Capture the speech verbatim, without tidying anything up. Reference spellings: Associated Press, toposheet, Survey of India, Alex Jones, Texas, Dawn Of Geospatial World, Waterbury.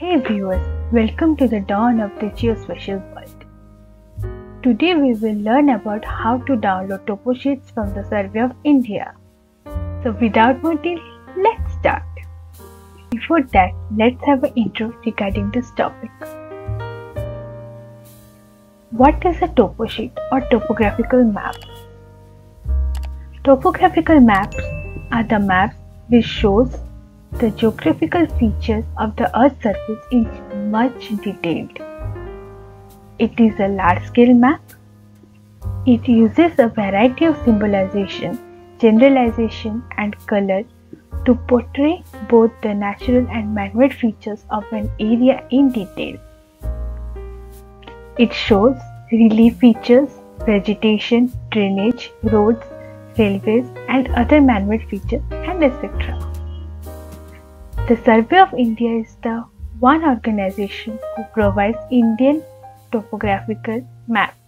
Hey viewers, welcome to the Dawn of the Geospatial World. Today we will learn about how to download topo sheets from the Survey of India. So without more delay, let's start. Before that, let's have an intro regarding this topic. What is a topo sheet or topographical map? Topographical maps are the maps which shows the geographical features of the Earth's surface in much detail. It is a large-scale map. It uses a variety of symbolization, generalization and color to portray both the natural and man-made features of an area in detail. It shows relief features, vegetation, drainage, roads, railways and other man-made features and et cetera. The Survey of India is the one organization who provides Indian topographical maps.